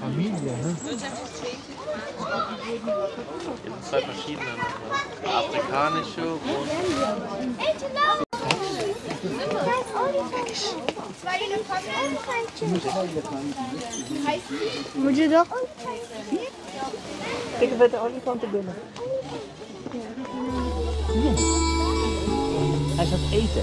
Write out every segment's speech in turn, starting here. Familie, ne? Es gibt zwei verschiedene, afrikanische und... Moet je dat? Ik heb de olifanten binnen. Hij is aan het eten.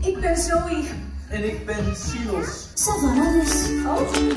Ik ben Zoë. En ik ben Silos. Ze van alles. Oh.